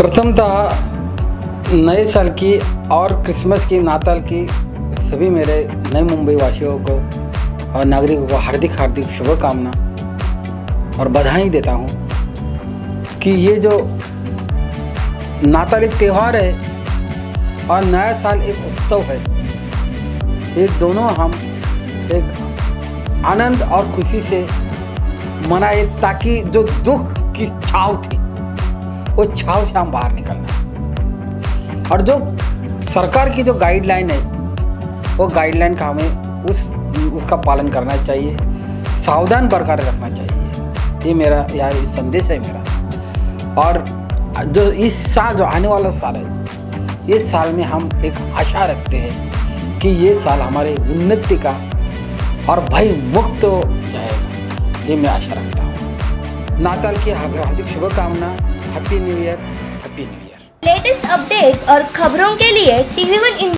प्रथमतः नए साल की और क्रिसमस की नाताल की सभी मेरे नए मुंबई वासियों को और नागरिकों को हार्दिक हार्दिक शुभकामना और बधाई देता हूं कि ये जो नाताली त्यौहार है और नया साल एक उत्सव है, ये दोनों हम एक आनंद और खुशी से मनाए ताकि जो दुख की छाव थी वो छाव से हम बाहर निकलना। और जो सरकार की जो गाइडलाइन है वो गाइडलाइन का हमें उसका पालन करना चाहिए, सावधान बरकरार रखना चाहिए। ये मेरा यह संदेश है मेरा। और जो इस साल जो आने वाला साल है, ये साल में हम एक आशा रखते हैं कि ये साल हमारे उन्नति का और भय मुक्त हो जाएगा, ये मैं आशा रखता हूँ। नाताल की हार्दिक शुभकामना, happy new year. Latest update और खबरों के लिए टीवी वन